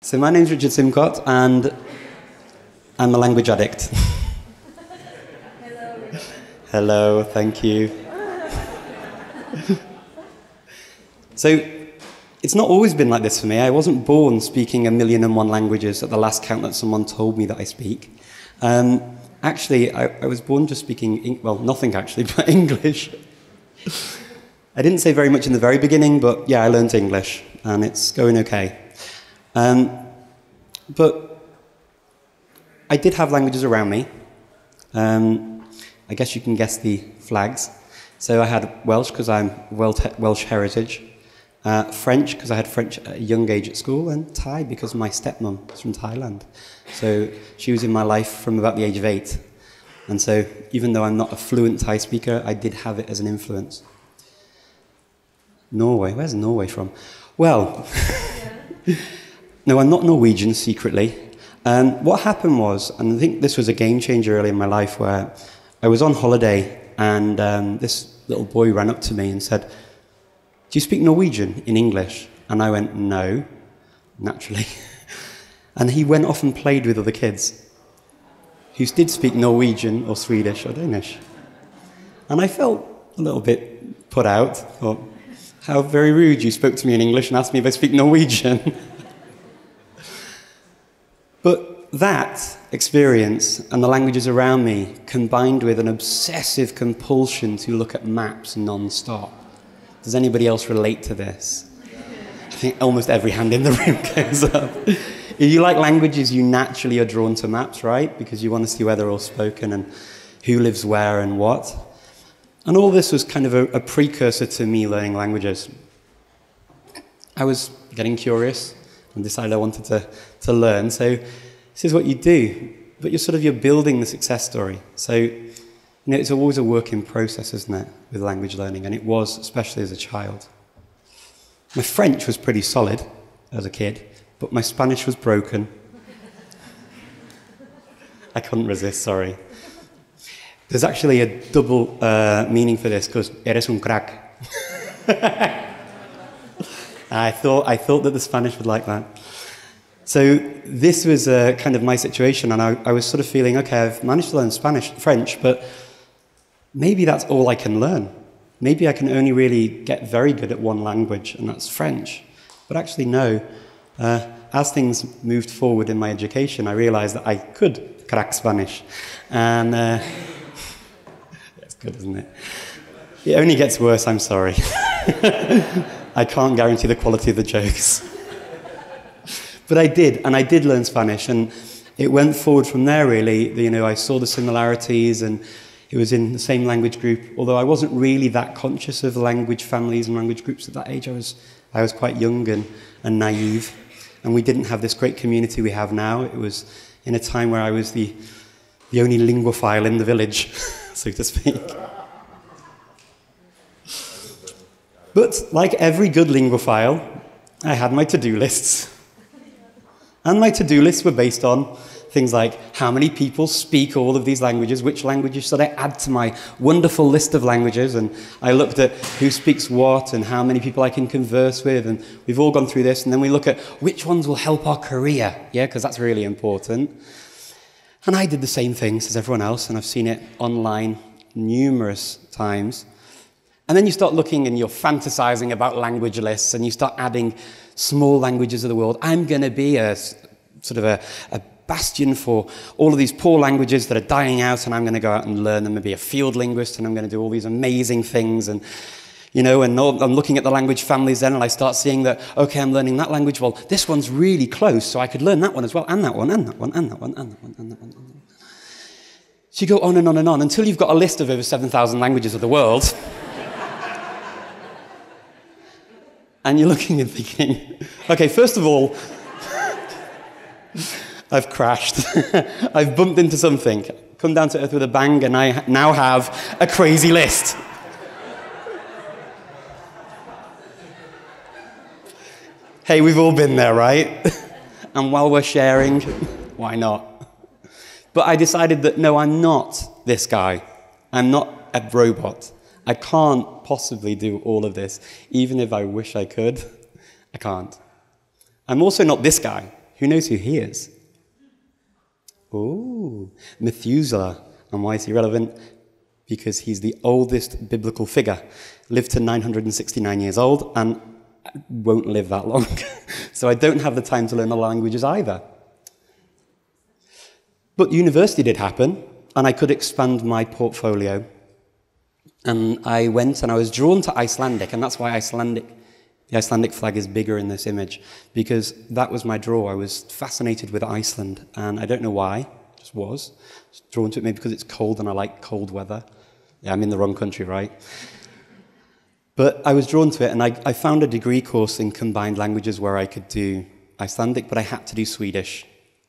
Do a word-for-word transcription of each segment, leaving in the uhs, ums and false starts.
So my name's Richard Simcott, and I'm a language addict. Hello, Richard. Hello, thank you. So it's not always been like this for me. I wasn't born speaking a million and one languages at the last count that someone told me that I speak. Um, actually, I, I was born just speaking, well, nothing actually, but English. I didn't say very much in the very beginning, but yeah, I learned English, and it's going okay. Um, but I did have languages around me. Um, I guess you can guess the flags. So I had Welsh because I'm Welsh heritage, uh, French because I had French at a young age at school, and Thai because my stepmom is from Thailand. So she was in my life from about the age of eight. And so even though I'm not a fluent Thai speaker, I did have it as an influence. Norway, where's Norway from? Well, no, I'm not Norwegian secretly. Um, what happened was, and I think this was a game changer early in my life, where I was on holiday and um, this little boy ran up to me and said, "Do you speak Norwegian in English?" And I went, "No," naturally. And he went off and played with other kids who did speak Norwegian or Swedish or Danish. And I felt a little bit put out. Thought, how very rude, you spoke to me in English and asked me if I speak Norwegian. But that experience and the languages around me, combined with an obsessive compulsion to look at maps non-stop. Does anybody else relate to this? I think almost every hand in the room goes up. If you like languages, you naturally are drawn to maps, right? Because you want to see where they're all spoken and who lives where and what. And all this was kind of a, a precursor to me learning languages. I was getting curious and decided I wanted to, to learn. So this is what you do, but you're sort of, you're building the success story. So, you know, it's always a work in process, isn't it, with language learning? And it was, especially as a child. My French was pretty solid as a kid, but my Spanish was broken. I couldn't resist, sorry. There's actually a double uh, meaning for this, because eres un crack. I thought, I thought that the Spanish would like that. So this was uh, kind of my situation, and I, I was sort of feeling, okay, I've managed to learn Spanish, French, but maybe that's all I can learn. Maybe I can only really get very good at one language, and that's French. But actually, no. Uh, as things moved forward in my education, I realized that I could crack Spanish. And uh, that's good, isn't it? It only gets worse, I'm sorry. I can't guarantee the quality of the jokes. But I did, and I did learn Spanish, and it went forward from there, really. You know, I saw the similarities, and it was in the same language group, although I wasn't really that conscious of language families and language groups at that age. I was, I was quite young and, and naive, and we didn't have this great community we have now. It was in a time where I was the, the only linguophile in the village, so to speak. But like every good linguophile, I had my to-do lists. And my to-do lists were based on things like, how many people speak all of these languages? Which languages should I add to my wonderful list of languages? And I looked at who speaks what and how many people I can converse with. And we've all gone through this. And then we look at which ones will help our career, yeah, because that's really important. And I did the same things as everyone else, and I've seen it online numerous times. And then you start looking and you're fantasizing about language lists, and you start adding small languages of the world. I'm going to be a sort of a, a bastion for all of these poor languages that are dying out, and I'm going to go out and learn them and be a field linguist, and I'm going to do all these amazing things. And, you know, and all, I'm looking at the language families then, and I start seeing that, okay, I'm learning that language. Well, this one's really close, so I could learn that one as well, and that one, and that one, and that one, and that one, and that one. And that one. So you go on and on and on until you've got a list of over seven thousand languages of the world. And you're looking and thinking, okay, first of all, I've crashed. I've bumped into something. Come down to earth with a bang, and I now have a crazy list. Hey, we've all been there, right? And while we're sharing, why not? But I decided that, no, I'm not this guy. I'm not a robot. I can't possibly do all of this, even if I wish I could. I can't. I'm also not this guy, Who knows who he is? Oh, Methuselah. And why is he relevant? Because he's the oldest biblical figure. Lived to nine hundred sixty-nine years old and won't live that long. So I don't have the time to learn the languages either. But university did happen, and I could expand my portfolio. And I went and I was drawn to Icelandic, and that's why Icelandic, the Icelandic flag is bigger in this image, because that was my draw. I was fascinated with Iceland, and I don't know why, just was. Just drawn to it maybe because it's cold and I like cold weather. Yeah, I'm in the wrong country, right? But I was drawn to it, and I, I found a degree course in combined languages where I could do Icelandic, but I had to do Swedish,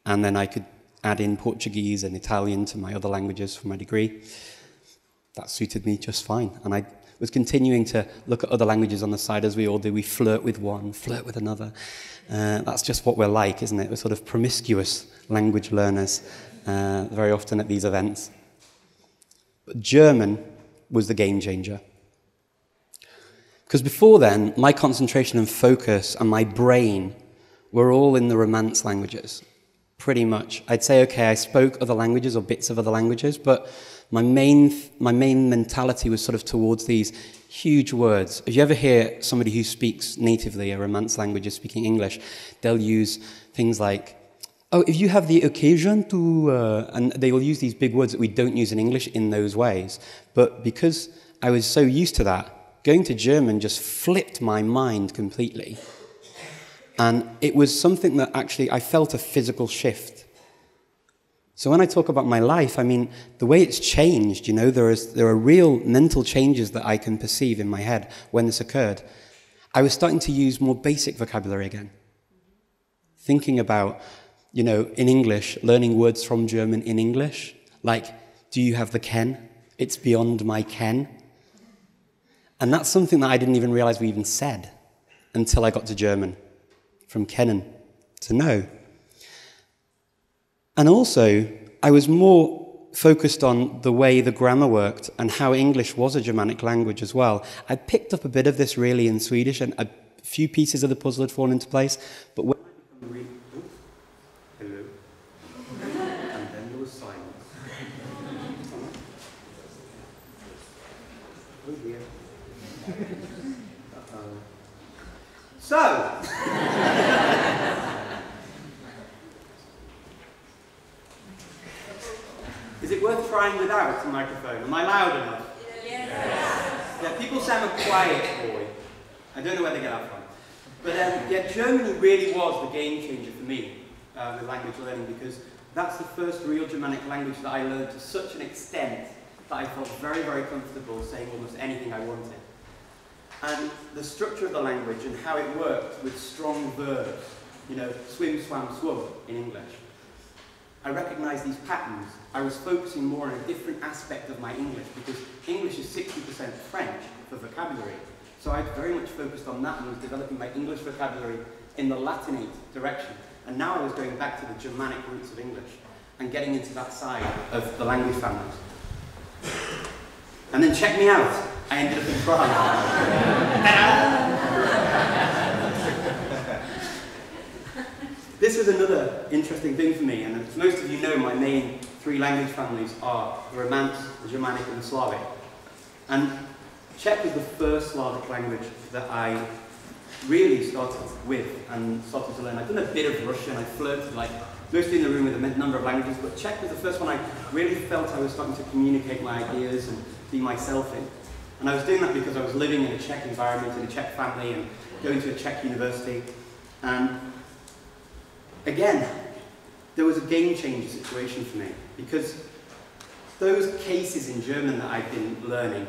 and then I could add in Portuguese and Italian to my other languages for my degree. That suited me just fine. And I was continuing to look at other languages on the side, as we all do. We flirt with one, flirt with another. Uh, that's just what we're like, isn't it? We're sort of promiscuous language learners uh, very often at these events. But German was the game changer. Because before then, my concentration and focus and my brain were all in the Romance languages. Pretty much. I'd say, okay, I spoke other languages or bits of other languages, but my main, my main mentality was sort of towards these huge words. If you ever hear somebody who speaks natively a Romance language is speaking English, they'll use things like, oh, if you have the occasion to, uh, and they will use these big words that we don't use in English in those ways. But because I was so used to that, going to German just flipped my mind completely. And it was something that actually, I felt a physical shift. So when I talk about my life, I mean, the way it's changed, you know, there, is, there are real mental changes that I can perceive in my head when this occurred. I was starting to use more basic vocabulary again. Thinking about, you know, in English, learning words from German in English, like, do you have the Ken? It's beyond my Ken. And that's something that I didn't even realize we even said until I got to German. From Kennen to know. And also, I was more focused on the way the grammar worked and how English was a Germanic language as well. I picked up a bit of this really in Swedish, and a few pieces of the puzzle had fallen into place. But when I became really oh, hello, and then there was silence. Oh dear. Uh-oh. So. Is it worth trying without a microphone? Am I loud enough? Yes. Yeah, people say I'm a quiet boy. I don't know where they get that from. But um, yeah, Germany really was the game changer for me uh, with language learning, because that's the first real Germanic language that I learned to such an extent that I felt very, very comfortable saying almost anything I wanted. And the structure of the language and how it worked with strong verbs, you know, swim, swam, swum in English. I recognised these patterns. I was focusing more on a different aspect of my English, because English is sixty percent French for vocabulary. So I very much focused on that and was developing my English vocabulary in the Latinate direction. And now I was going back to the Germanic roots of English and getting into that side of the language families. And then check me out. I ended up in Prague. This was another interesting thing for me, and as most of you know, my main three language families are the Romance, the Germanic, and the Slavic. And Czech was the first Slavic language that I really started with and started to learn. I've done a bit of Russian, I flirted like mostly in the room with a number of languages, but Czech was the first one I really felt I was starting to communicate my ideas and be myself in. And I was doing that because I was living in a Czech environment, in a Czech family, and going to a Czech university. And again, there was a game-changer situation for me, because those cases in German that I'd been learning,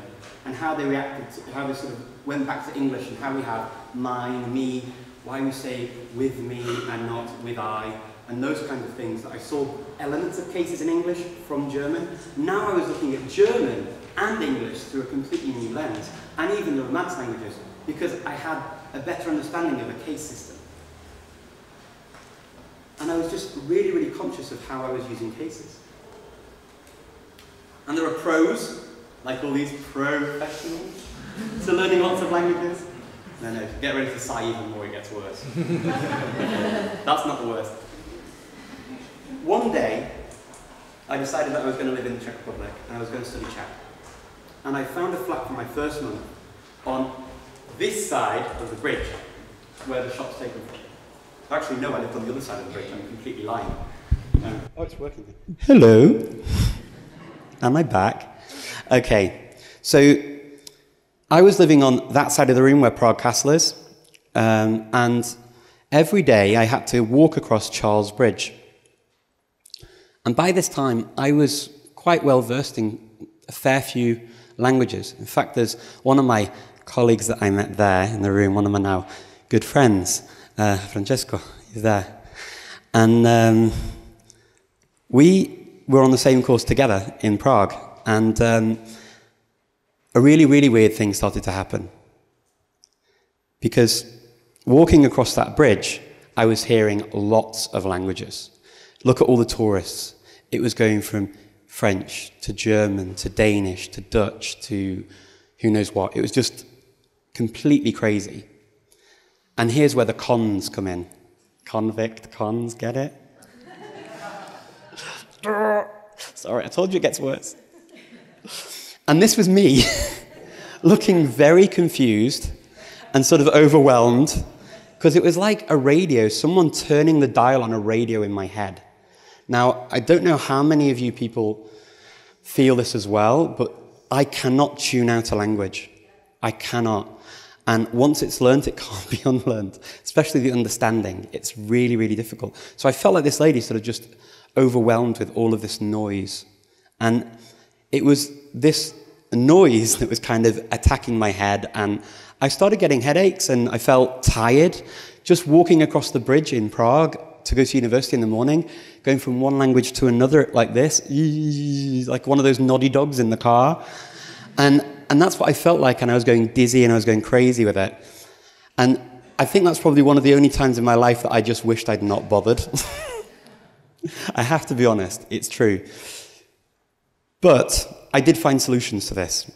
and how they reacted, to, how they sort of went back to English, and how we have mine, me, why we say with me and not with I, and those kinds of things that I saw elements of cases in English from German. Now I was looking at German and English through a completely new lens, and even the Romance languages, because I had a better understanding of a case system. And I was just really, really conscious of how I was using cases. And there are pros, like all these professionals, to learning lots of languages. No, no, get ready to sigh even more, it gets worse. That's not the worst. one day, I decided that I was going to live in the Czech Republic and I was going to study Czech. And I found a flat for my first month on this side of the bridge, where the shop's taken from. Actually, no, I lived on the other side of the bridge. I'm completely lying. Um, oh, it's working. Hello. Am I back? Okay. So I was living on that side of the room where Prague Castle is. Um, and every day I had to walk across Charles Bridge. And by this time, I was quite well versed in a fair few languages. In fact, there's one of my colleagues that I met there in the room, one of my now good friends, uh, Francesco, he's there. And um, we were on the same course together in Prague. And um, a really, really weird thing started to happen. Because walking across that bridge, I was hearing lots of languages. Look at all the tourists. It was going from French to German to Danish to Dutch to who knows what. It was just completely crazy. And here's where the cons come in. Convict cons, get it? Sorry, I told you it gets worse. And this was me, looking very confused and sort of overwhelmed, because it was like a radio, someone turning the dial on a radio in my head. Now, I don't know how many of you people feel this as well, but I cannot tune out a language. I cannot. And once it's learnt, it can't be unlearned, especially the understanding. It's really, really difficult. So I felt like this lady sort of just overwhelmed with all of this noise. And it was this noise that was kind of attacking my head, and I started getting headaches and I felt tired. Just walking across the bridge in Prague to go to university in the morning, going from one language to another like this, like one of those noddy dogs in the car. And, and that's what I felt like, and I was going dizzy and I was going crazy with it. And I think that's probably one of the only times in my life that I just wished I'd not bothered. I have to be honest, it's true. But I did find solutions to this.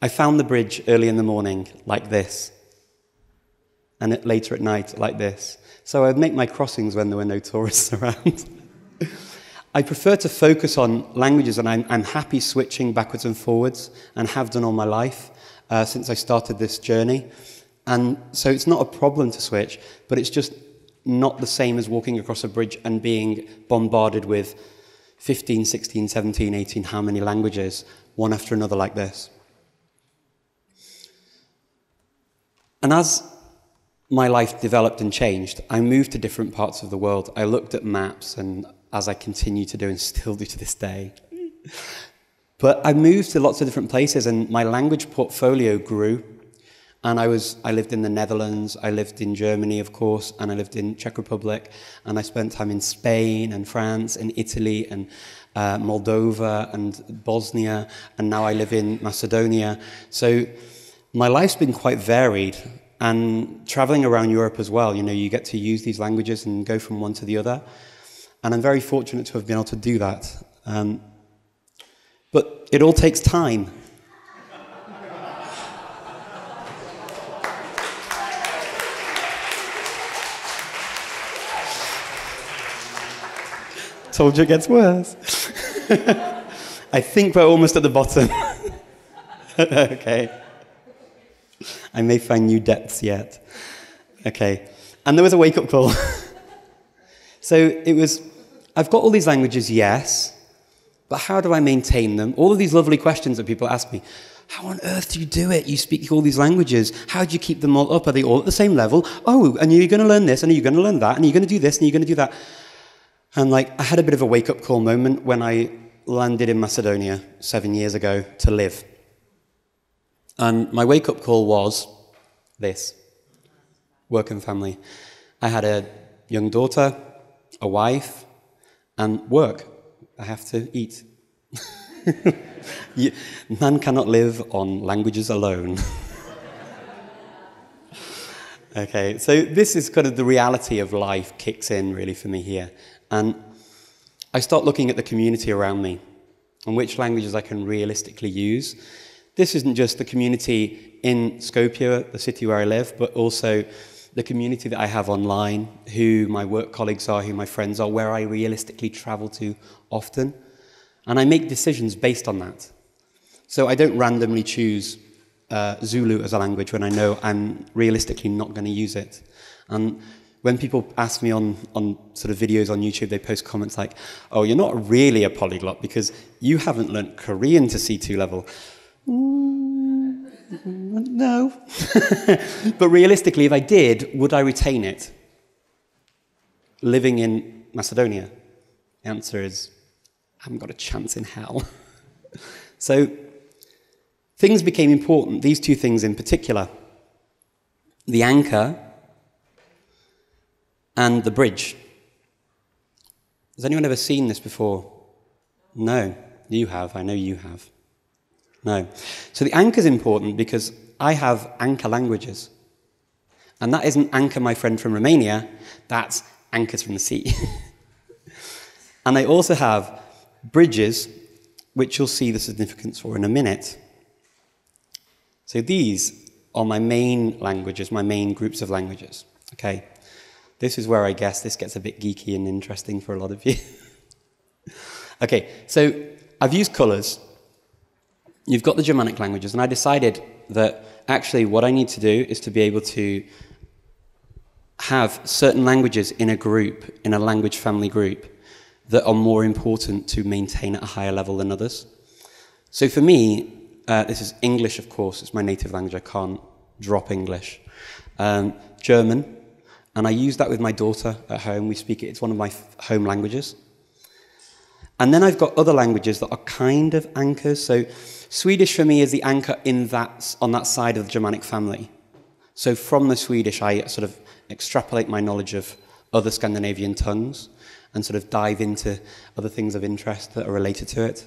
I found the bridge early in the morning, like this, and at, later at night, like this. So I'd make my crossings when there were no tourists around. I prefer to focus on languages, and I'm, I'm happy switching backwards and forwards, and have done all my life uh, since I started this journey. And so it's not a problem to switch, but it's just not the same as walking across a bridge and being bombarded with fifteen, sixteen, seventeen, eighteen, how many languages, one after another like this. And as my life developed and changed, I moved to different parts of the world. I looked at maps, and as I continue to do and still do to this day. But I moved to lots of different places, and my language portfolio grew. And I was, I lived in the Netherlands, I lived in Germany, of course, and I lived in Czech Republic, and I spent time in Spain and France and Italy and uh, Moldova and Bosnia, and now I live in Macedonia. So my life's been quite varied, and traveling around Europe as well. You know, you get to use these languages and go from one to the other. And I'm very fortunate to have been able to do that. Um, but it all takes time. Told you it gets worse. I think we're almost at the bottom. Okay. I may find new depths yet. Okay, and there was a wake-up call. So it was, I've got all these languages, yes, but how do I maintain them? All of these lovely questions that people ask me. How on earth do you do it? You speak all these languages. How do you keep them all up? Are they all at the same level? Oh, and you're going to learn this, and you're going to learn that, and you're going to do this, and you're going to do that. And like, I had a bit of a wake-up call moment when I landed in Macedonia seven years ago to live. And my wake-up call was this, work and family. I had a young daughter, a wife, and work. I have to eat. you, man cannot live on languages alone. Okay, so this is kind of the reality of life kicks in really for me here. And I start looking at the community around me and which languages I can realistically use. This isn't just the community in Skopje, the city where I live, but also the community that I have online, who my work colleagues are, who my friends are, where I realistically travel to often. And I make decisions based on that. So I don't randomly choose uh, Zulu as a language when I know I'm realistically not going to use it. And when people ask me on, on sort of videos on YouTube, they post comments like, oh, you're not really a polyglot because you haven't learnt Korean to C two level. Mm, no. But realistically, if I did, would I retain it? Living in Macedonia, the answer is, I haven't got a chance in hell. So things became important, these two things in particular, the anchor and the bridge. Has anyone ever seen this before? No. You have. I know you have. No. So the anchor is important because I have Anca languages. And that isn't Anca, my friend from Romania. That's anchors from the sea. And I also have bridges, which you'll see the significance for in a minute. So these are my main languages, my main groups of languages. Okay. This is where I guess this gets a bit geeky and interesting for a lot of you. Okay, so I've used colors. You've got the Germanic languages, and I decided that actually what I need to do is to be able to have certain languages in a group, in a language family group, that are more important to maintain at a higher level than others. So for me, uh, this is English, of course. It's my native language. I can't drop English. Um, German. And I use that with my daughter at home. We speak it. It's one of my home languages. And then I've got other languages that are kind of anchors. So Swedish for me is the anchor in that, on that side of the Germanic family. So from the Swedish, I sort of extrapolate my knowledge of other Scandinavian tongues and sort of dive into other things of interest that are related to it.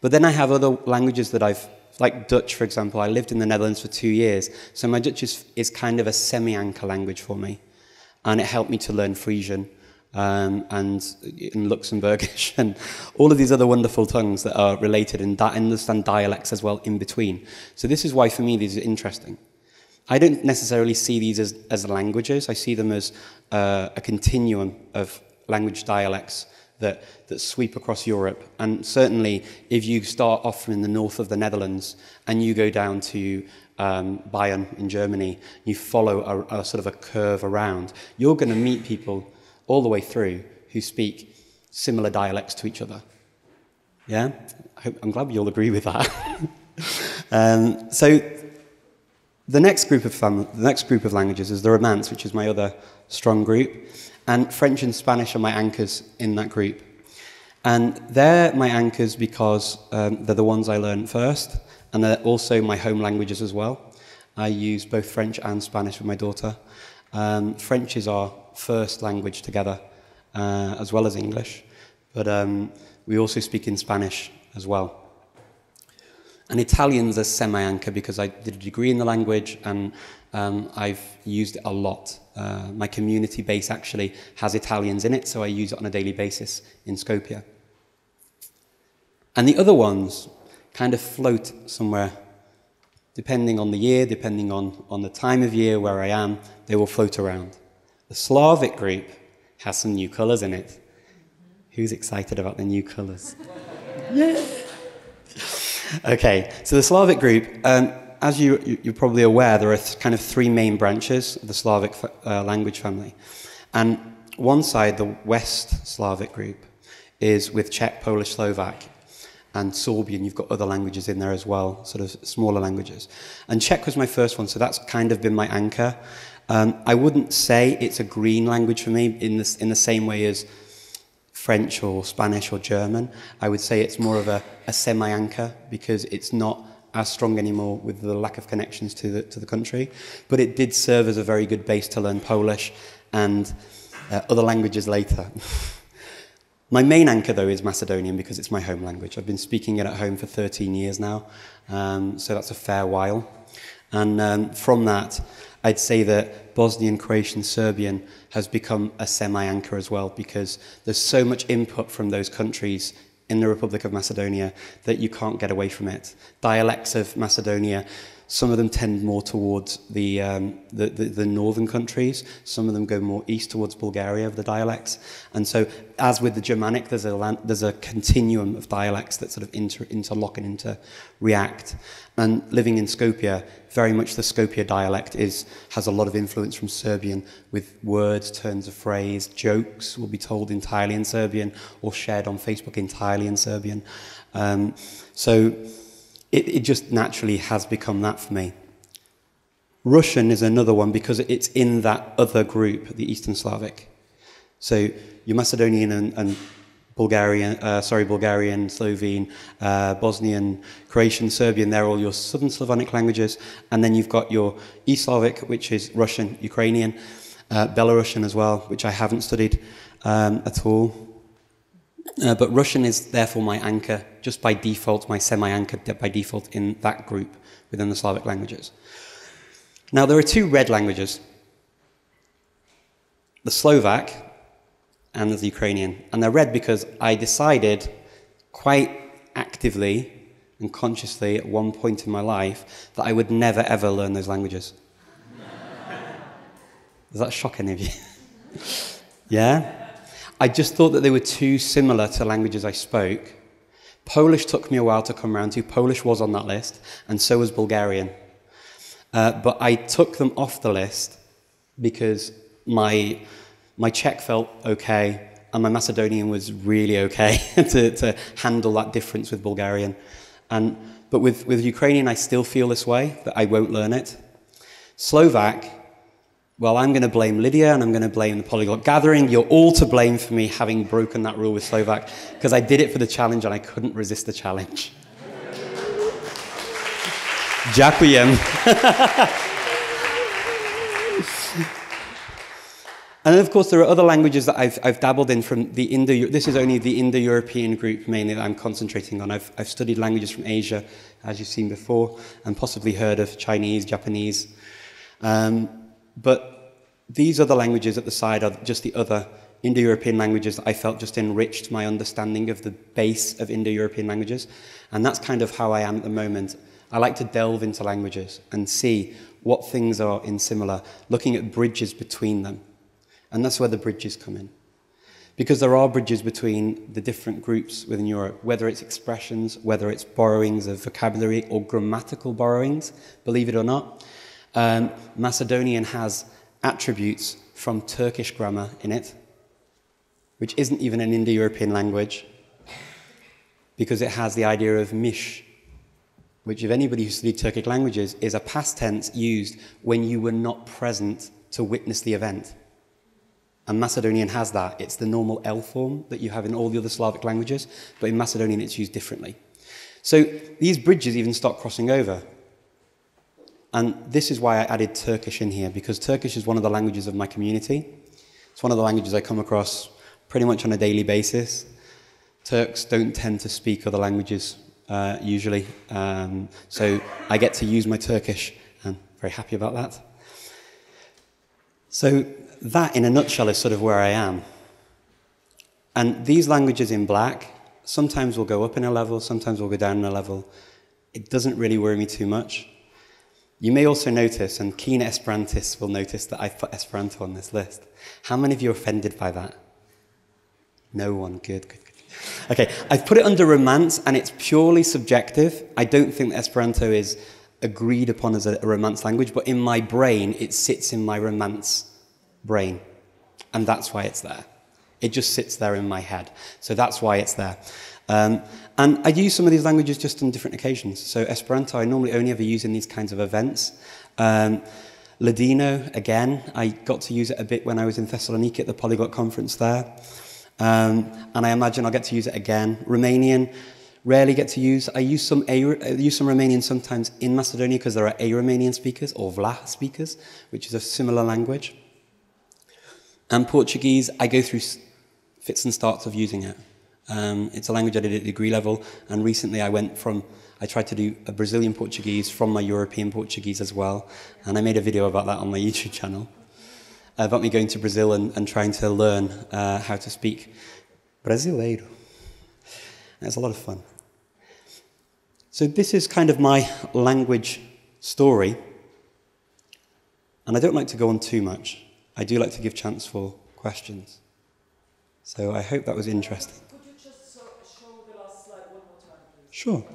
But then I have other languages that I've, like Dutch, for example. I lived in the Netherlands for two years. So my Dutch is, is kind of a semi-anchor language for me. And it helped me to learn Frisian um, and, and Luxembourgish and all of these other wonderful tongues that are related, and I understand dialects as well in between. So this is why, for me, these are interesting. I don't necessarily see these as, as languages. I see them as uh, a continuum of language dialects that, that sweep across Europe. And certainly, if you start off from the north of the Netherlands and you go down to Um, Bayern in Germany, you follow a, a sort of a curve around, you're going to meet people all the way through who speak similar dialects to each other. Yeah? I hope, I'm glad you'll agree with that. um, so the next group of fam the next group of languages is the Romance, which is my other strong group, and French and Spanish are my anchors in that group. And they're my anchors because um, they're the ones I learned first. And they're also my home languages as well. I use both French and Spanish with my daughter. Um, French is our first language together, uh, as well as English. But um, we also speak in Spanish as well. And Italian's a semi-anchor because I did a degree in the language, and um, I've used it a lot. Uh, my community base actually has Italians in it, so I use it on a daily basis in Skopje. And the other ones kind of float somewhere, depending on the year, depending on, on the time of year where I am, they will float around. The Slavic group has some new colours in it. Who's excited about the new colours? Yeah. Okay, so the Slavic group, um, as you, you're probably aware, there are th kind of three main branches of the Slavic fa uh, language family. And one side, the West Slavic group, is with Czech, Polish, Slovak, and Sorbian. You've got other languages in there as well, sort of smaller languages. And Czech was my first one, so that's kind of been my anchor. Um, I wouldn't say it's a green language for me in, this, in the same way as French or Spanish or German. I would say it's more of a, a semi-anchor because it's not as strong anymore with the lack of connections to the, to the country. But it did serve as a very good base to learn Polish and uh, other languages later. My main anchor, though, is Macedonian because it's my home language. I've been speaking it at home for thirteen years now, um, so that's a fair while. And um, from that, I'd say that Bosnian, Croatian, Serbian has become a semi-anchor as well because there's so much input from those countries in the Republic of Macedonia that you can't get away from it. Dialects of Macedonia, Some of them tend more towards the, um, the, the, the northern countries. Some of them go more east towards Bulgaria of the dialects. And so, as with the Germanic, there's a, land, there's a continuum of dialects that sort of inter, interlock and inter-react. And living in Skopje, very much the Skopje dialect is, has a lot of influence from Serbian, with words, turns of phrase, jokes will be told entirely in Serbian or shared on Facebook entirely in Serbian. Um, so it, it just naturally has become that for me. Russian is another one because it's in that other group, the Eastern Slavic. So your Macedonian and, and Bulgarian, uh, sorry, Bulgarian, Slovene, uh, Bosnian, Croatian, Serbian, they're all your Southern Slavonic languages. And then you've got your East Slavic, which is Russian, Ukrainian, uh, Belarusian as well, which I haven't studied um, at all. Uh, but Russian is therefore my anchor, just by default, my semi-anchor by default in that group within the Slavic languages. Now, there are two red languages, the Slovak and there's the Ukrainian. And they're red because I decided quite actively and consciously at one point in my life that I would never, ever learn those languages. Does that shock any of you? Yeah? I just thought that they were too similar to languages I spoke. Polish took me a while to come around to. Polish was on that list, and so was Bulgarian. Uh, but I took them off the list because my... My Czech felt okay, and my Macedonian was really okay to, to handle that difference with Bulgarian. And, but with, with Ukrainian, I still feel this way, that I won't learn it. Slovak, well, I'm going to blame Lydia, and I'm going to blame the Polyglot Gathering. You're all to blame for me having broken that rule with Slovak, because I did it for the challenge, and I couldn't resist the challenge. Ďakujem. And then, of course, there are other languages that I've, I've dabbled in from the Indo... This is only the Indo-European group, mainly, that I'm concentrating on. I've, I've studied languages from Asia, as you've seen before, and possibly heard of Chinese, Japanese. Um, but these other languages at the side are just the other Indo-European languages that I felt just enriched my understanding of the base of Indo-European languages. And that's kind of how I am at the moment. I like to delve into languages and see what things are in similar, looking at bridges between them. And that's where the bridges come in. Because there are bridges between the different groups within Europe, whether it's expressions, whether it's borrowings of vocabulary or grammatical borrowings, believe it or not. Um, Macedonian has attributes from Turkish grammar in it, which isn't even an Indo-European language, because it has the idea of mish, which if anybody who studied Turkic languages is a past tense used when you were not present to witness the event. And Macedonian has that. It's the normal L form that you have in all the other Slavic languages, but in Macedonian it's used differently. So these bridges even start crossing over. And this is why I added Turkish in here, because Turkish is one of the languages of my community. It's one of the languages I come across pretty much on a daily basis. Turks don't tend to speak other languages uh, usually, um, so I get to use my Turkish, and I'm very happy about that. So that, in a nutshell, is sort of where I am. And these languages in black, sometimes will go up in a level, sometimes will go down in a level. It doesn't really worry me too much. You may also notice, and keen Esperantists will notice, that I've put Esperanto on this list. How many of you are offended by that? No one. Good, good, good. Okay, I've put it under Romance, and it's purely subjective. I don't think that Esperanto is agreed upon as a Romance language, but in my brain, it sits in my Romance brain, and that's why it's there. It just sits there in my head, so that's why it's there. Um, and I use some of these languages just on different occasions. So Esperanto, I normally only ever use in these kinds of events. Um, Ladino, again, I got to use it a bit when I was in Thessaloniki at the Polyglot Conference there, um, and I imagine I'll get to use it again. Romanian, rarely get to use. I use some, a, I use some Romanian sometimes in Macedonia because there are a Romanian speakers or Vlah speakers, which is a similar language. And Portuguese, I go through fits and starts of using it. Um, it's a language I did at degree level, and recently I went from, I tried to do a Brazilian Portuguese from my European Portuguese as well, and I made a video about that on my YouTube channel, about me going to Brazil and, and trying to learn uh, how to speak Brasileiro. And it's a lot of fun. So this is kind of my language story. And I don't like to go on too much. I do like to give chance for questions. So I hope that was interesting. Could you just so show the last slide one more time, please? Sure.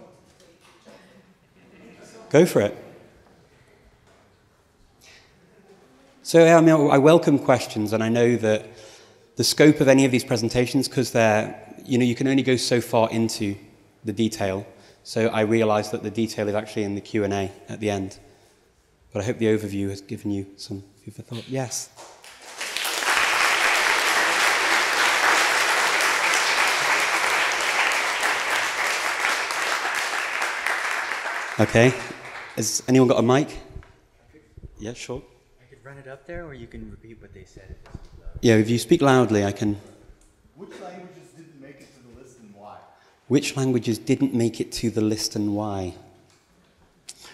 Go for it. So I, mean, I welcome questions, and I know that the scope of any of these presentations, because they're, you know, you can only go so far into the detail. So I realize that the detail is actually in the Q and A at the end. But I hope the overview has given you some food for thought. Yes. Okay. Has anyone got a mic? Yeah, sure. I could run it up there, or you can repeat what they said. Yeah, if you speak loudly, I can. Which languages didn't make it to the list and why? Which languages didn't make it to the list and why?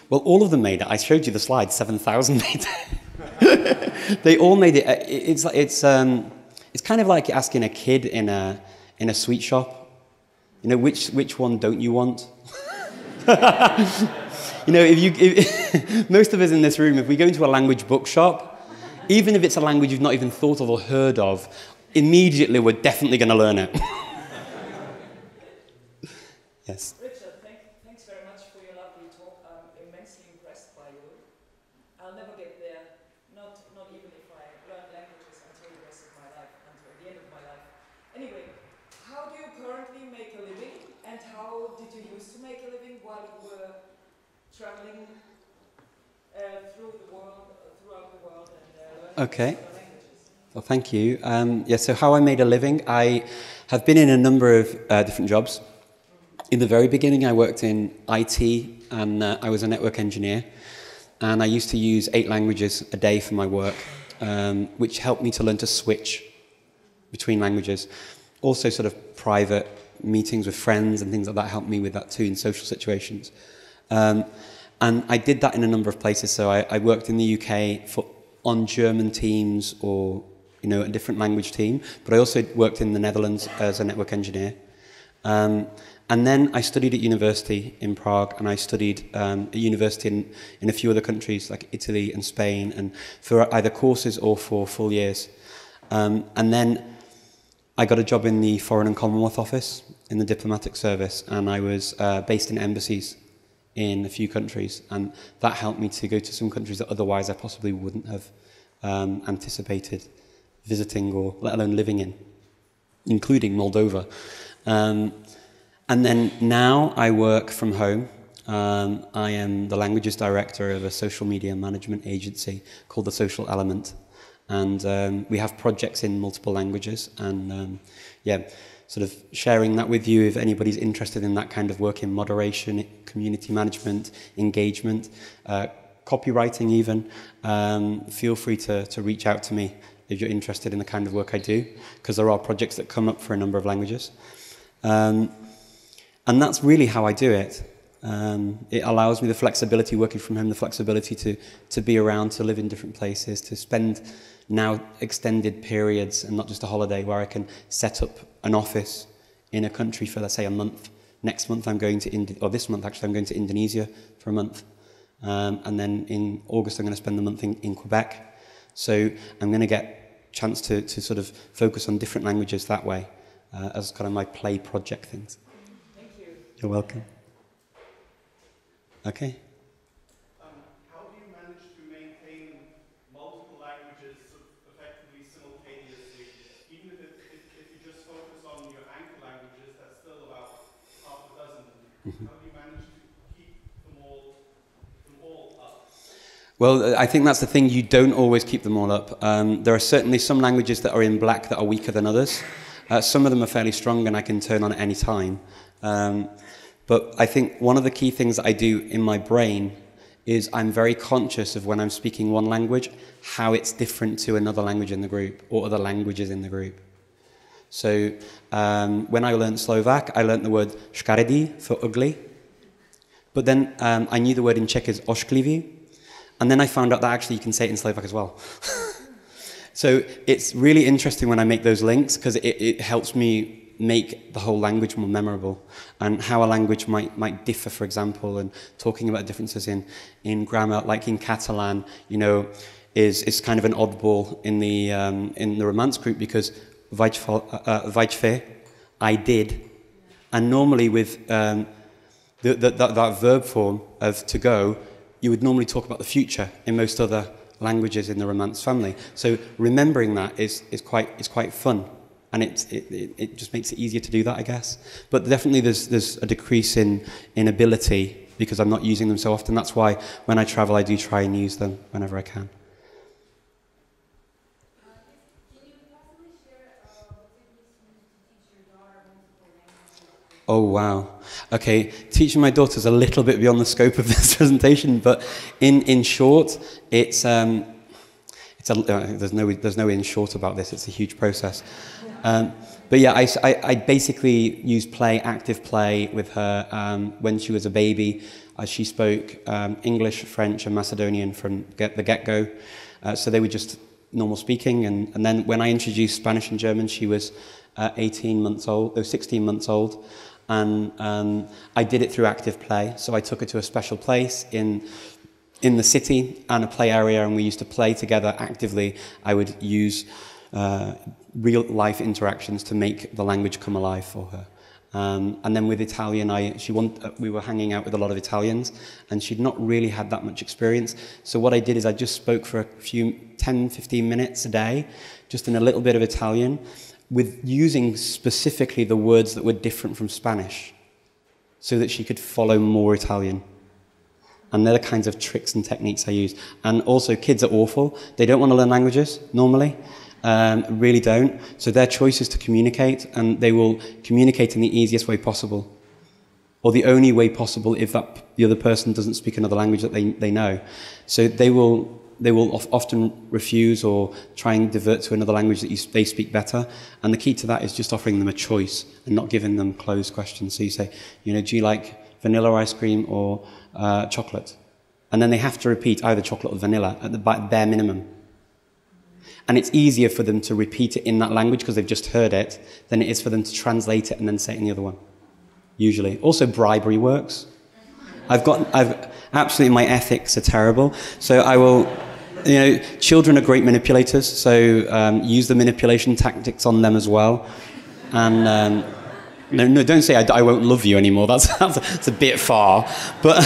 Well, all of them made it. I showed you the slide. seven thousand made it. They all made it. It's it's um it's kind of like asking a kid in a in a sweet shop, you know, which which one don't you want? You know, if you if, most of us in this room, if we go into a language bookshop, even if it's a language you've not even thought of or heard of, immediately we're definitely going to learn it. Yes. Traveling uh, through the world, throughout the world, and uh, okay. Well, thank you. Um, yeah. So, how I made a living? I have been in a number of uh, different jobs. In the very beginning, I worked in I T, and uh, I was a network engineer. And I used to use eight languages a day for my work, um, which helped me to learn to switch between languages. Also, sort of private meetings with friends and things like that helped me with that too in social situations. Um, and I did that in a number of places. So I, I worked in the U K for on German teams or, you know, a different language team. But I also worked in the Netherlands as a network engineer. Um, and then I studied at university in Prague, and I studied um, at university in, in a few other countries like Italy and Spain, and for either courses or for full years. Um, and then I got a job in the Foreign and Commonwealth Office in the diplomatic service, and I was uh, based in embassies in a few countries, and that helped me to go to some countries that otherwise I possibly wouldn't have um, anticipated visiting, or let alone living in, including Moldova. Um, and then now I work from home. Um, I am the languages director of a social media management agency called The Social Element, and um, we have projects in multiple languages, and um, yeah, sort of sharing that with you if anybody's interested in that kind of work in moderation, community management, engagement, uh, copywriting even. Um, feel free to, to reach out to me if you're interested in the kind of work I do, because there are projects that come up for a number of languages. Um, and that's really how I do it. Um, it allows me the flexibility, working from home, the flexibility to, to be around, to live in different places, to spend now extended periods and not just a holiday, where I can set up an office in a country for, let's say, a month. Next month I'm going to, Indi or this month actually, I'm going to Indonesia for a month. Um, and then in August I'm going to spend the month in, in Quebec. So I'm going to get a chance to, to sort of focus on different languages that way, uh, as kind of my play project things. Thank you. You're welcome. Okay. Mm-hmm. How do you manage to keep them all, them all up? Well, I think that's the thing. You don't always keep them all up. Um, there are certainly some languages that are in black that are weaker than others. Uh, some of them are fairly strong and I can turn on at any time. Um, but I think one of the key things that I do in my brain is I'm very conscious of when I'm speaking one language, how it's different to another language in the group or other languages in the group. So um, when I learned Slovak, I learned the word škaredý for ugly. But then um, I knew the word in Czech is ošklivý. And then I found out that actually you can say it in Slovak as well. So it's really interesting when I make those links, because it, it helps me make the whole language more memorable, and how a language might might differ, for example, and talking about differences in in grammar, like in Catalan, you know, is is kind of an oddball in the um, in the Romance group, because vaig fer, I did, and normally with um, the, the, that that verb form of to go, you would normally talk about the future in most other languages in the Romance family. So remembering that is is quite is quite fun. And it, it, it just makes it easier to do that, I guess. But definitely there's, there's a decrease in, in ability because I'm not using them so often. That's why when I travel, I do try and use them whenever I can. Uh, can you possibly share uh, what it means to teach your daughter multiple languages? Oh, wow. Okay, teaching my daughter is a little bit beyond the scope of this presentation, but in, in short, it's... Um, it's a, uh, there's, no, there's no in short about this. It's a huge process. Um, but yeah, I, I, I basically used play, active play with her um, when she was a baby. Uh, she spoke um, English, French and Macedonian from get, the get-go. Uh, so they were just normal speaking. And, and then when I introduced Spanish and German, she was uh, eighteen months old, oh, sixteen months old. And um, I did it through active play. So I took her to a special place in in the city and a play area, and we used to play together actively. I would use Uh, real-life interactions to make the language come alive for her. Um, and then with Italian, I, she want, uh, we were hanging out with a lot of Italians, and she'd not really had that much experience. So what I did is I just spoke for a few, ten, fifteen minutes a day, just in a little bit of Italian, with using specifically the words that were different from Spanish, so that she could follow more Italian. And they're the kinds of tricks and techniques I use. And also, kids are awful. They don't want to learn languages, normally. Um, really don't. So their choice is to communicate, and they will communicate in the easiest way possible, or the only way possible if that the other person doesn't speak another language that they, they know. So they will they will of, often refuse or try and divert to another language that you, they speak better. And the key to that is just offering them a choice and not giving them closed questions. So you say, you know, do you like vanilla ice cream or uh, chocolate? And then they have to repeat either chocolate or vanilla at the bare minimum. And it's easier for them to repeat it in that language because they've just heard it than it is for them to translate it and then say it in the other one, usually. Also, bribery works. I've got, I've, absolutely, my ethics are terrible. So I will, you know, children are great manipulators, so um, use the manipulation tactics on them as well. And um, no, no, don't say, I, I won't love you anymore. That's, that's, a, that's a bit far. But,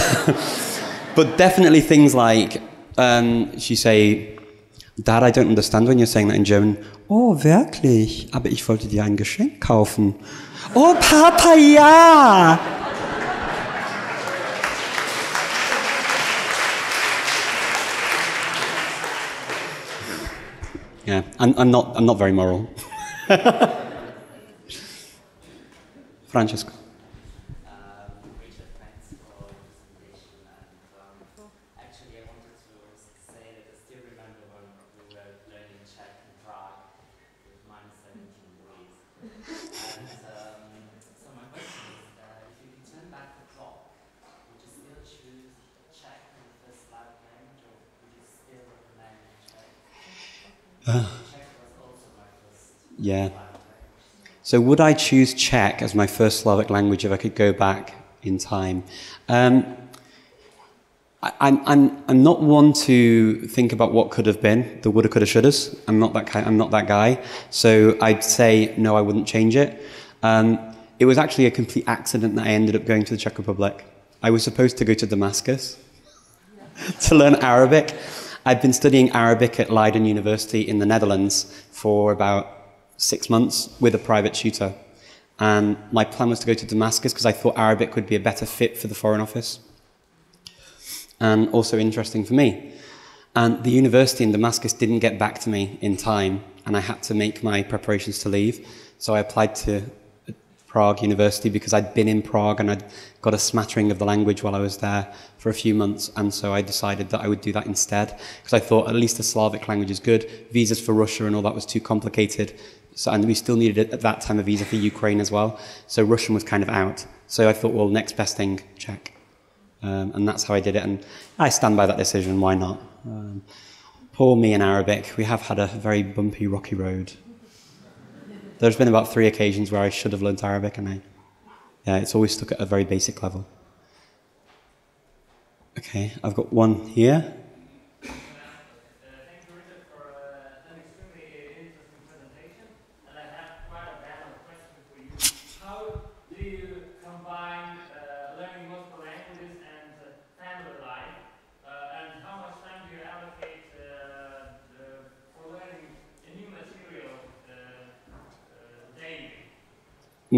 but definitely things like, um, she say, Dad, I don't understand when you're saying that in German. Oh, wirklich? Aber ich wollte dir ein Geschenk kaufen. Oh, Papa, ja! Yeah, I'm, I'm, not, I'm not very moral. Francesco. Uh, yeah. So would I choose Czech as my first Slavic language if I could go back in time? Um, I, I'm, I'm, I'm not one to think about what could have been, the woulda, coulda, shouldas. I'm not that guy, I'm not that guy. So I'd say, no, I wouldn't change it. Um, it was actually a complete accident that I ended up going to the Czech Republic. I was supposed to go to Damascus to learn Arabic. I've been studying Arabic at Leiden University in the Netherlands for about six months with a private tutor. And my plan was to go to Damascus because I thought Arabic would be a better fit for the Foreign Office and also interesting for me. And the university in Damascus didn't get back to me in time, and I had to make my preparations to leave. So I applied to Prague University because I'd been in Prague and I'd got a smattering of the language while I was there for a few months, and so I decided that I would do that instead because I thought at least the Slavic language is good. Visas for Russia and all that was too complicated, so, and we still needed at that time a visa for Ukraine as well, so Russian was kind of out. So I thought, well, next best thing, Czech. Um, and that's how I did it, and I stand by that decision, why not? Um, poor me in Arabic, we have had a very bumpy, rocky road. There's been about three occasions where I should have learned Arabic, and I, yeah, it's always stuck at a very basic level. Okay, I've got one here.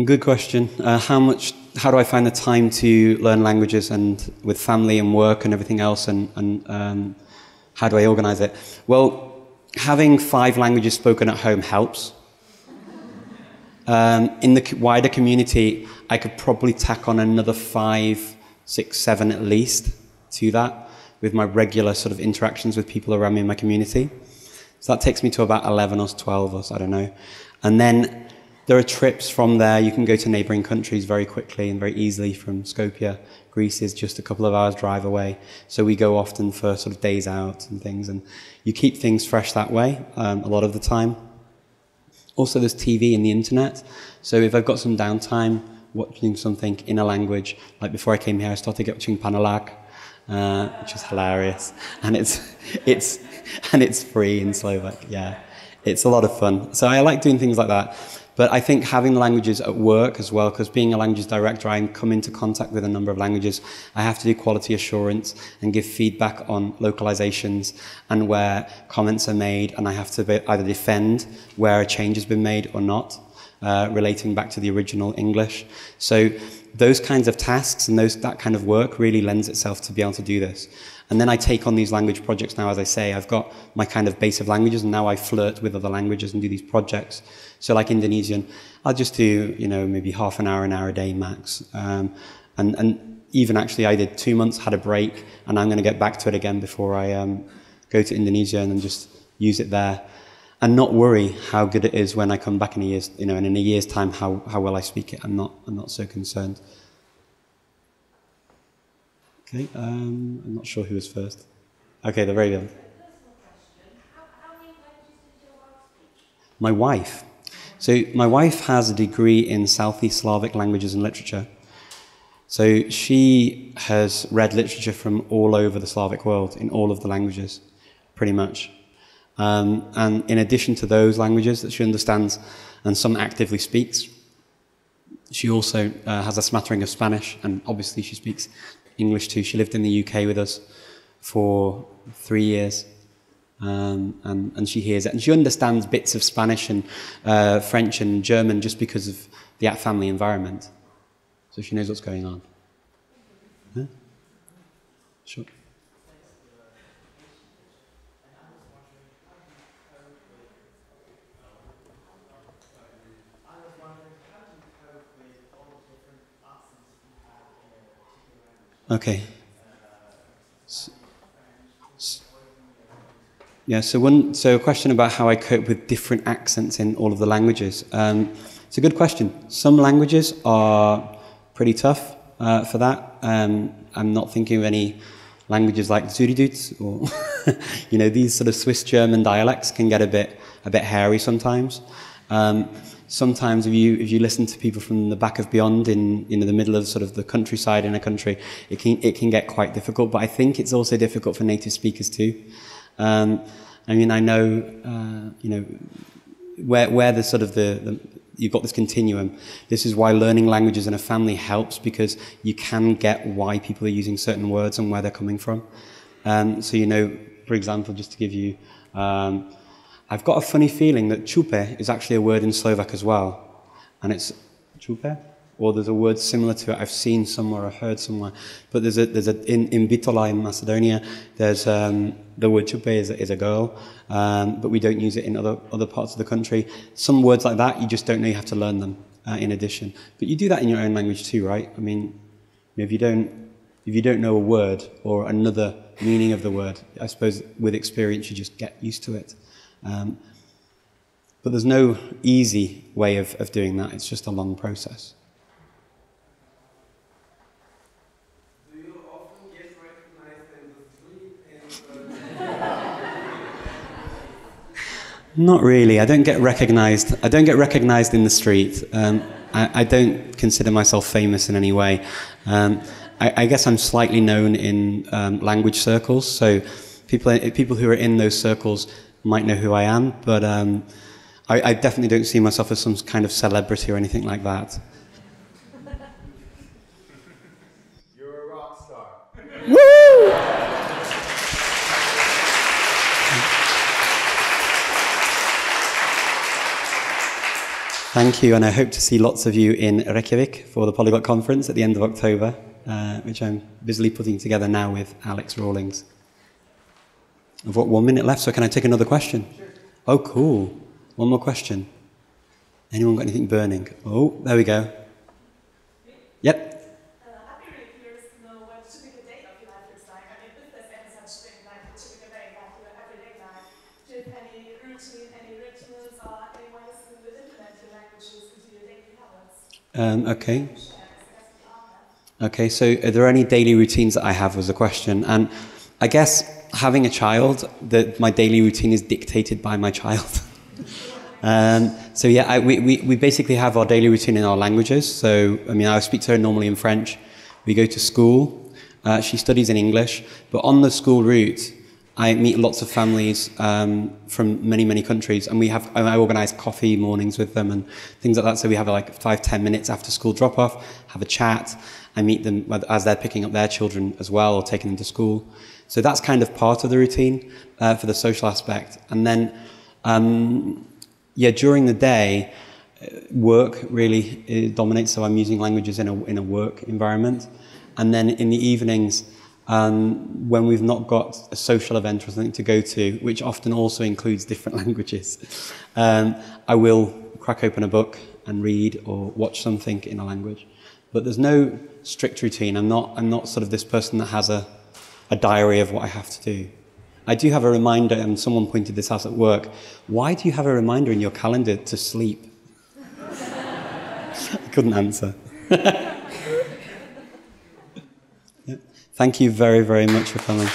Good question. Uh, how much? How do I find the time to learn languages, and with family and work and everything else, and, and um, how do I organize it? Well, having five languages spoken at home helps. Um, in the wider community, I could probably tack on another five, six, seven at least to that with my regular sort of interactions with people around me in my community. So that takes me to about eleven or twelve, or so, I don't know. And then there are trips from there. You can go to neighboring countries very quickly and very easily from Skopje. Greece is just a couple of hours drive away. So we go often for sort of days out and things, and you keep things fresh that way um, a lot of the time. Also, there's T V and the internet. So if I've got some downtime watching something in a language, like before I came here, I started watching Panalak, uh, which is hilarious. And it's, it's, and it's free in Slovak, yeah. It's a lot of fun. So I like doing things like that. But I think having the languages at work as well, because being a languages director, I come into contact with a number of languages. I have to do quality assurance and give feedback on localizations and where comments are made, and I have to either defend where a change has been made or not, uh, relating back to the original English. So those kinds of tasks and those, that kind of work really lends itself to be able to do this. And then I take on these language projects now, as I say. I've got my kind of base of languages, and now I flirt with other languages and do these projects. So like Indonesian, I'll just do, you know, maybe half an hour, an hour a day max. Um, and, and even actually I did two months, had a break, and I'm going to get back to it again before I um, go to Indonesia and then just use it there. And not worry how good it is when I come back in a year's, you know, and in a year's time, how, how well I speak it. I'm not, I'm not so concerned. Okay, um, I'm not sure who was first. Okay, the very good. My wife. So my wife has a degree in Southeast Slavic languages and literature. So she has read literature from all over the Slavic world in all of the languages, pretty much. Um, and in addition to those languages that she understands and some actively speaks, she also uh, has a smattering of Spanish, and obviously she speaks English too. She lived in the U K with us for three years, um, and, and she hears it. And she understands bits of Spanish and uh, French and German just because of the family environment. So she knows what's going on. Yeah? Sure. Okay. So, yeah. So one. So a question about how I cope with different accents in all of the languages. Um, it's a good question. Some languages are pretty tough uh, for that. Um, I'm not thinking of any languages like Zurich Dütsch or, you know, these sort of Swiss German dialects can get a bit a bit hairy sometimes. Um, Sometimes if you, if you listen to people from the back of beyond in, you know, the middle of sort of the countryside in a country, it can, it can get quite difficult. But I think it's also difficult for native speakers too. Um, I mean, I know, uh, you know, where, where the sort of the, the, you've got this continuum. This is why learning languages in a family helps, because you can get why people are using certain words and where they're coming from. Um, so, you know, for example, just to give you, um, I've got a funny feeling that chupe is actually a word in Slovak as well. And it's chupe, or there's a word similar to it I've seen somewhere or heard somewhere. But there's a, there's a, in, in Bitola in Macedonia, there's, um, the word chupe is, is a girl, um, but we don't use it in other, other parts of the country. Some words like that, you just don't know, you have to learn them uh, in addition. But you do that in your own language too, right? I mean, if you don't, if you don't know a word or another meaning of the word, I suppose with experience you just get used to it. Um, but there's no easy way of, of doing that. It's just a long process. Do you often get recognized in the street? And, uh... Not really. I don't get recognized. I don't get recognized in the street. Um, I, I don't consider myself famous in any way. Um, I, I guess I'm slightly known in um, language circles, so people people who are in those circles might know who I am, but um, I, I definitely don't see myself as some kind of celebrity or anything like that. You're a rock star. Woo! Thank you, and I hope to see lots of you in Reykjavik for the Polyglot Conference at the end of October, uh, which I'm busily putting together now with Alex Rawlings. I've got one minute left, so can I take another question? Sure. Oh, cool. One more question. Anyone got anything burning? Oh, there we go. Me? Yep. Uh, I'd be really curious to know what typical day of your life is like. I mean, if there's any such thing like a typical day, like your everyday life, do you have any routine, any rituals, or any ways to implement your languages into your daily habits? Um, okay. Okay, so are there any daily routines that I have was the question. And I guess having a child, the, my daily routine is dictated by my child. Um, so yeah, I, we, we, we basically have our daily routine in our languages. So, I mean, I speak to her normally in French. We go to school. Uh, she studies in English. But on the school route, I meet lots of families um, from many, many countries. And we have, and I organize coffee mornings with them and things like that. So we have like five, ten minutes after school drop off, have a chat. I meet them as they're picking up their children as well or taking them to school. So that's kind of part of the routine uh, for the social aspect. And then, um, yeah, during the day, work really dominates, so I'm using languages in a, in a work environment. And then in the evenings, um, when we've not got a social event or something to go to, which often also includes different languages, um, I will crack open a book and read or watch something in a language. But there's no strict routine. I'm not, I'm not sort of this person that has a, a diary of what I have to do. I do have a reminder, and someone pointed this out at work. Why do you have a reminder in your calendar to sleep? I couldn't answer. Yep. Thank you very, very much for coming.